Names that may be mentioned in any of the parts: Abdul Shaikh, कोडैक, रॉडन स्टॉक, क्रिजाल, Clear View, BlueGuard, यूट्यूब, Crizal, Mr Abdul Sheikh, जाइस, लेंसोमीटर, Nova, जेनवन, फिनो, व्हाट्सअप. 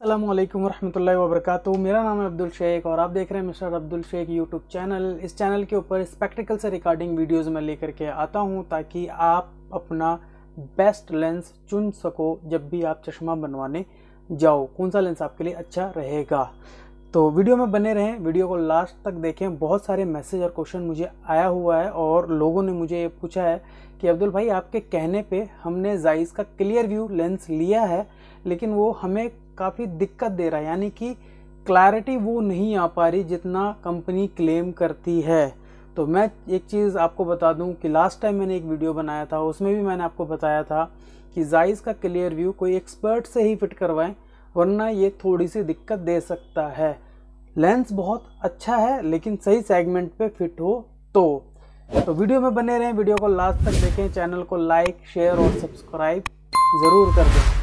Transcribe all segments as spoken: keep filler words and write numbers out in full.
अस्सलामुअलैकुम वरहमतुल्लाहि वबरकातुहू। मेरा नाम है अब्दुल शेख और आप देख रहे हैं mister Abdul Sheikh यूट्यूब channel. इस चैनल के ऊपर स्पेक्टिकल से रिकॉर्डिंग वीडियोस मैं लेकर के आता हूं ताकि आप अपना बेस्ट लेंस चुन सको। जब भी आप चश्मा बनवाने जाओ कौन सा लेंस आपके लिए अच्छा रहेगा, तो वीडियो में बने रहें, वीडियो को लास्ट तक देखें। बहुत सारे मैसेज और क्वेश्चन मुझे आया हुआ है और लोगों ने मुझे ये पूछा है कि अब्दुल भाई आपके कहने पे हमने जाइस का क्लियर व्यू लेंस लिया है लेकिन वो हमें काफ़ी दिक्कत दे रहा है, यानी कि क्लैरिटी वो नहीं आ पा रही जितना कंपनी क्लेम करती है। तो मैं एक चीज़ आपको बता दूं कि लास्ट टाइम मैंने एक वीडियो बनाया था, उसमें भी मैंने आपको बताया था कि जाइस का क्लियर व्यू कोई एक्सपर्ट से ही फिट करवाएं वरना ये थोड़ी सी दिक्कत दे सकता है। लेंस बहुत अच्छा है लेकिन सही सेगमेंट पे फिट हो तो तो वीडियो में बने रहें, वीडियो को लास्ट तक देखें, चैनल को लाइक शेयर और सब्सक्राइब ज़रूर कर दें।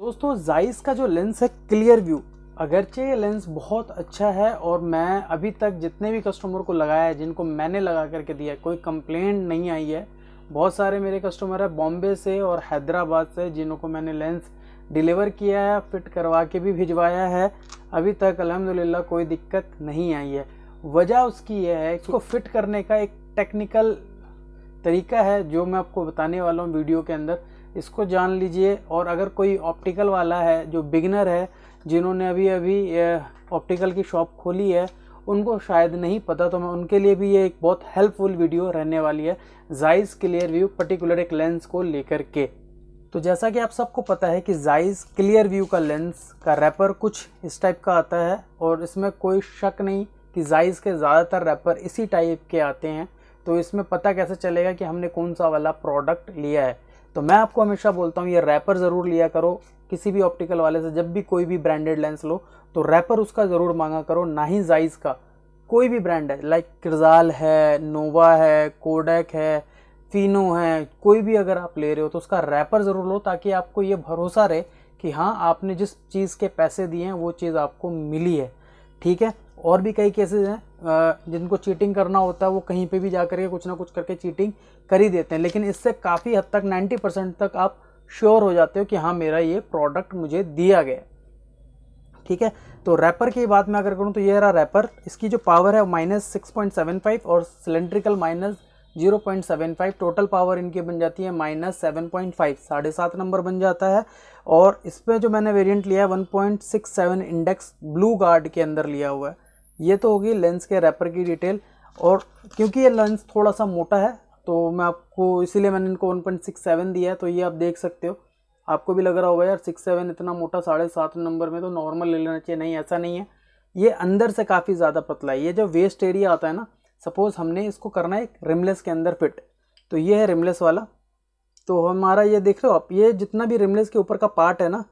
दोस्तों, जाइस का जो लेंस है क्लियर व्यू, अगरचे ये लेंस बहुत अच्छा है और मैं अभी तक जितने भी कस्टमर को लगाया है, जिनको मैंने लगा करके दिया है, कोई कंप्लेंट नहीं आई है। बहुत सारे मेरे कस्टमर है बॉम्बे से और हैदराबाद से जिनको मैंने लेंस डिलीवर किया है, फिट करवा के भी भिजवाया है। अभी तक अल्हम्दुलिल्लाह कोई दिक्कत नहीं आई है। वजह उसकी यह है कि इसको फिट करने का एक टेक्निकल तरीका है जो मैं आपको बताने वाला हूँ वीडियो के अंदर, इसको जान लीजिए। और अगर कोई ऑप्टिकल वाला है जो बिगिनर है, जिन्होंने अभी अभी ऑप्टिकल की शॉप खोली है, उनको शायद नहीं पता, तो मैं उनके लिए भी ये एक बहुत हेल्पफुल वीडियो रहने वाली है जाइस क्लियर व्यू पर्टिकुलर एक लेंस को लेकर के। तो जैसा कि आप सबको पता है कि जाइस क्लियर व्यू का लेंस का रैपर कुछ इस टाइप का आता है और इसमें कोई शक नहीं कि जाइस के ज़्यादातर रैपर इसी टाइप के आते हैं। तो इसमें पता कैसे चलेगा कि हमने कौन सा वाला प्रोडक्ट लिया है? तो मैं आपको हमेशा बोलता हूँ ये रैपर ज़रूर लिया करो किसी भी ऑप्टिकल वाले से। जब भी कोई भी ब्रांडेड लेंस लो तो रैपर उसका ज़रूर मांगा करो, ना ही जाइस का। कोई भी ब्रांड है, लाइक क्रिजाल है, नोवा है, कोडैक है, फिनो है, कोई भी अगर आप ले रहे हो तो उसका रैपर ज़रूर लो ताकि आपको ये भरोसा रहे कि हाँ आपने जिस चीज़ के पैसे दिए हैं वो चीज़ आपको मिली है, ठीक है। और भी कई केसेस हैं जिनको चीटिंग करना होता है, वो कहीं पे भी जा करके कुछ ना कुछ करके चीटिंग कर ही देते हैं, लेकिन इससे काफ़ी हद तक नब्बे परसेंट तक आप श्योर हो जाते हो कि हाँ मेरा ये प्रोडक्ट मुझे दिया गया, ठीक है। तो रैपर की बात मैं अगर करूँ तो ये रहा रैपर। इसकी जो पावर है minus six point seven five और cylindrical minus zero point seven five, total power इनकी बन जाती है माइनस सेवन पॉइंट फाइव, साढ़े सात नंबर बन जाता है। और इस पर जो मैंने वेरिएंट लिया है one point six seven index blue guard के अंदर लिया हुआ है। ये तो होगी लेंस के रैपर की डिटेल। और क्योंकि ये लेंस थोड़ा सा मोटा है तो मैं आपको इसीलिए मैंने इनको वन पॉइंट सिक्स सेवन दिया है। तो ये आप देख सकते हो, आपको भी लग रहा होगा यार सिक्स सेवन इतना मोटा साढ़े सात नंबर में तो नॉर्मल ले लेना चाहिए, नहीं ऐसा नहीं है, ये अंदर से काफ़ी ज़्यादा पतला है। ये जो वेस्ट एरिया आता है ना, सपोज़ हमने इसको करना है एक रिमलेस के अंदर फिट, तो ये है रिमलेस वाला। तो हमारा ये देख रहे हो आप, ये जितना भी रिमलेस के ऊपर का पार्ट है ना,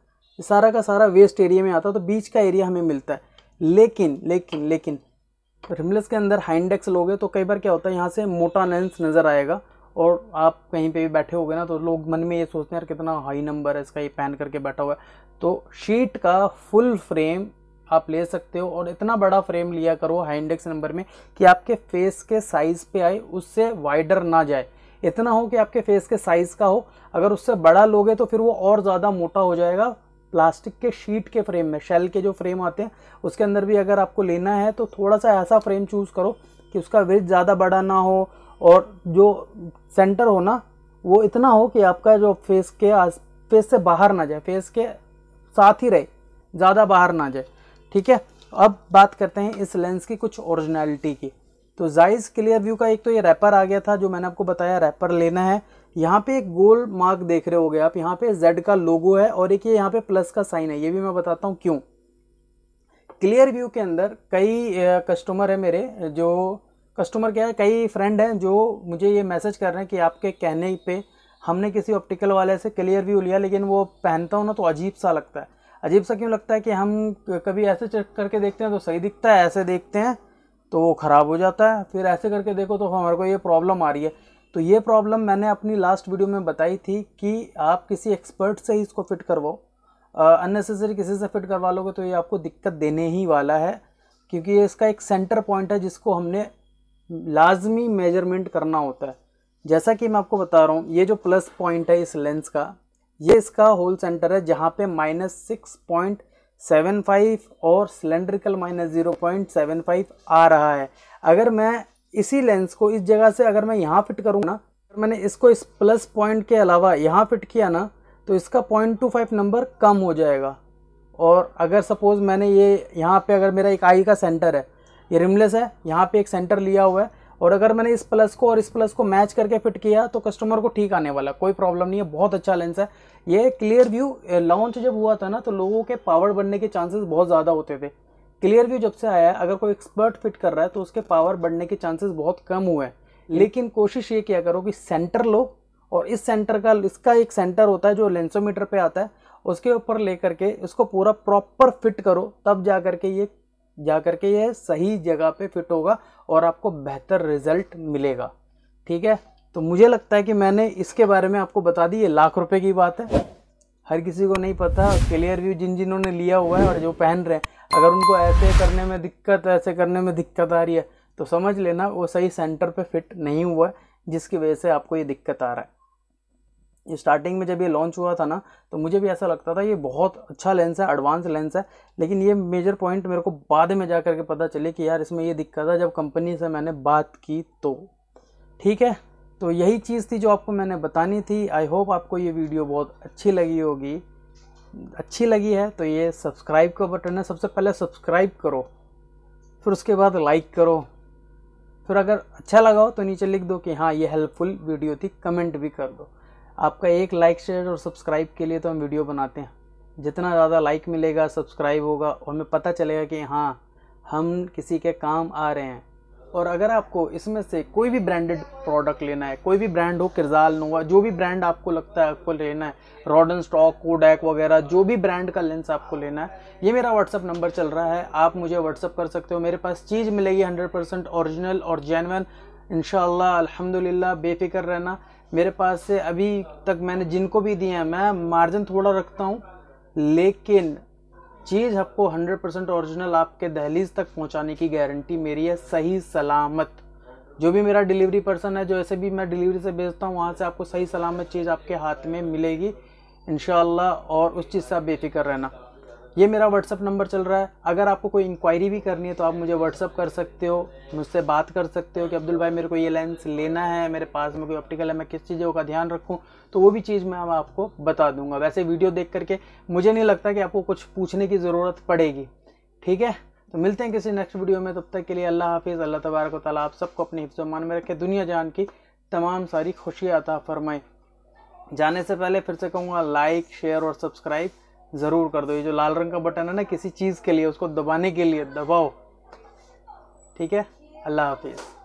सारा का सारा वेस्ट एरिया में आता है, तो बीच का एरिया हमें मिलता है। लेकिन लेकिन लेकिन रिमलेस के अंदर हाई इंडेक्स लोगे तो कई बार क्या होता है, यहाँ से मोटा लेंस नज़र आएगा और आप कहीं पे भी बैठे होगे ना तो लोग मन में ये सोचते हैं यार कितना हाई नंबर है इसका, ये पहन करके बैठा हुआ है। तो शीट का फुल फ्रेम आप ले सकते हो और इतना बड़ा फ्रेम लिया करो हाई इंडेक्स नंबर में कि आपके फेस के साइज़ पे आए, उससे वाइडर ना जाए, इतना हो कि आपके फेस के साइज़ का हो। अगर उससे बड़ा लोगे तो फिर वो और ज़्यादा मोटा हो जाएगा। प्लास्टिक के शीट के फ्रेम में, शेल के जो फ्रेम आते हैं उसके अंदर भी अगर आपको लेना है तो थोड़ा सा ऐसा फ्रेम चूज़ करो कि उसका विड्थ ज़्यादा बड़ा ना हो और जो सेंटर हो ना वो इतना हो कि आपका जो फेस के आस फेस से बाहर ना जाए, फेस के साथ ही रहे, ज़्यादा बाहर ना जाए, ठीक है। अब बात करते हैं इस लेंस की कुछ ओरिजिनलिटी की। तो जाइस क्लियर व्यू का एक तो ये रैपर आ गया था जो मैंने आपको बताया, रैपर लेना है। यहाँ पे एक गोल मार्क देख रहे होगे आप, यहाँ पे जेड का लोगो है और एक ये यहाँ पे प्लस का साइन है, ये भी मैं बताता हूँ क्यों। क्लियर व्यू के अंदर कई कस्टमर है मेरे, जो कस्टमर क्या है, कई फ्रेंड हैं जो मुझे ये मैसेज कर रहे हैं कि आपके कहने पे हमने किसी ऑप्टिकल वाले से क्लियर व्यू लिया लेकिन वो पहनता हूँ ना तो अजीब सा लगता है। अजीब सा क्यों लगता है कि हम कभी ऐसे चेक करके देखते हैं तो सही दिखता है, ऐसे देखते हैं तो वो ख़राब हो जाता है, फिर ऐसे करके देखो तो हमारे को ये प्रॉब्लम आ रही है। तो ये प्रॉब्लम मैंने अपनी लास्ट वीडियो में बताई थी कि आप किसी एक्सपर्ट से ही इसको फिट करवाओ, अननेसेसरी किसी से फिट करवा लोगे तो ये आपको दिक्कत देने ही वाला है, क्योंकि इसका एक सेंटर पॉइंट है जिसको हमने लाजमी मेजरमेंट करना होता है। जैसा कि मैं आपको बता रहा हूँ, ये जो प्लस पॉइंट है इस लेंस का, ये इसका होल सेंटर है जहाँ पे minus six point seven five और cylindrical minus zero point seven five आ रहा है। अगर मैं इसी लेंस को इस जगह से अगर मैं यहाँ फिट करूँ ना, अगर मैंने इसको इस प्लस पॉइंट के अलावा यहाँ फिट किया ना, तो इसका पॉइंट टू फाइव नंबर कम हो जाएगा। और अगर सपोज़ मैंने ये यहाँ पे, अगर मेरा एक आई का सेंटर है, ये रिमलेस है, यहाँ पे एक सेंटर लिया हुआ है, और अगर मैंने इस प्लस को और इस प्लस को मैच करके फिट किया तो कस्टमर को ठीक आने वाला, कोई प्रॉब्लम नहीं है, बहुत अच्छा लेंस है ये। क्लियर व्यू लॉन्च जब हुआ था ना, तो लोगों के पावर बढ़ने के चांसेस बहुत ज़्यादा होते थे। क्लियर व्यू जब से आया है, अगर कोई एक्सपर्ट फिट कर रहा है तो उसके पावर बढ़ने के चांसेस बहुत कम हुए हैं। लेकिन कोशिश ये किया करो कि सेंटर लो, और इस सेंटर का, इसका एक सेंटर होता है जो लेंसोमीटर पे आता है, उसके ऊपर ले करके इसको पूरा प्रॉपर फिट करो, तब जा करके ये जा करके ये सही जगह पे फिट होगा और आपको बेहतर रिजल्ट मिलेगा। ठीक है, तो मुझे लगता है कि मैंने इसके बारे में आपको बता दी। ये लाख रुपए की बात है, हर किसी को नहीं पता। क्लियर व्यू जिन जिन्होंने लिया हुआ है और जो पहन रहे हैं, अगर उनको ऐसे करने में दिक्कत ऐसे करने में दिक्कत आ रही है तो समझ लेना वो सही सेंटर पे फिट नहीं हुआ है, जिसकी वजह से आपको ये दिक्कत आ रहा है। स्टार्टिंग में जब ये लॉन्च हुआ था ना, तो मुझे भी ऐसा लगता था ये बहुत अच्छा लेंस है, एडवांस लेंस है, लेकिन ये मेजर पॉइंट मेरे को बाद में जा कर के पता चले कि यार इसमें ये दिक्कत है, जब कंपनी से मैंने बात की तो। ठीक है, तो यही चीज़ थी जो आपको मैंने बतानी थी। आई होप आपको ये वीडियो बहुत अच्छी लगी होगी। अच्छी लगी है तो ये सब्सक्राइब का बटन है, सबसे पहले सब्सक्राइब करो, फिर उसके बाद लाइक करो, फिर अगर अच्छा लगा हो तो नीचे लिख दो कि हाँ ये हेल्पफुल वीडियो थी, कमेंट भी कर दो। आपका एक लाइक, शेयर और सब्सक्राइब के लिए तो हम वीडियो बनाते हैं। जितना ज़्यादा लाइक मिलेगा, सब्सक्राइब होगा, और हमें पता चलेगा कि हाँ हम किसी के काम आ रहे हैं। और अगर आपको इसमें से कोई भी ब्रांडेड प्रोडक्ट लेना है, कोई भी ब्रांड हो, किरजाल, नोवा, जो भी ब्रांड आपको लगता है आपको लेना है, रॉडन स्टॉक, कोडैक वगैरह, जो भी ब्रांड का लेंस आपको लेना है, ये मेरा व्हाट्सअप नंबर चल रहा है, आप मुझे व्हाट्सअप कर सकते हो। मेरे पास चीज़ मिलेगी हंड्रेड परसेंट औरिजिनल और जेनवन, इंशाल्लाह, अल्हम्दुलिल्लाह, बेफिक्र रहना। मेरे पास से अभी तक मैंने जिनको भी दिए हैं, मैं मार्जिन थोड़ा रखता हूँ, लेकिन चीज़ आपको हंड्रेड परसेंट ओरिजिनल आपके दहलीज तक पहुँचाने की गारंटी मेरी है, सही सलामत। जो भी मेरा डिलीवरी पर्सन है, जो ऐसे भी मैं डिलीवरी से भेजता हूँ, वहाँ से आपको सही सलामत चीज़ आपके हाथ में मिलेगी इंशाल्लाह, और उस चीज़ से आप बेफिक्र रहना। ये मेरा व्हाट्सअप नंबर चल रहा है, अगर आपको कोई इंक्वायरी भी करनी है तो आप मुझे व्हाट्सअप कर सकते हो, मुझसे बात कर सकते हो कि अब्दुल भाई मेरे को ये लेंस लेना है, मेरे पास में कोई ऑप्टिकल है, मैं किस चीज़ों का ध्यान रखूं, तो वो भी चीज़ मैं आपको बता दूंगा। वैसे वीडियो देख करके मुझे नहीं लगता कि आपको कुछ पूछने की ज़रूरत पड़ेगी। ठीक है, तो मिलते हैं किसी नेक्स्ट वीडियो में, तब तक के लिए अल्लाह हाफिज़। अल्लाह तबारक व तआला आप सबको अपने हिफ्ज़ व अमान में रखे, दुनिया जान की तमाम सारी खुशियाँ अता फरमाए। जाने से पहले फिर से कहूँगा, लाइक, शेयर और सब्सक्राइब ज़रूर कर दो। ये जो लाल रंग का बटन है ना किसी चीज़ के लिए, उसको दबाने के लिए दबाओ। ठीक है, अल्लाह हाफिज़।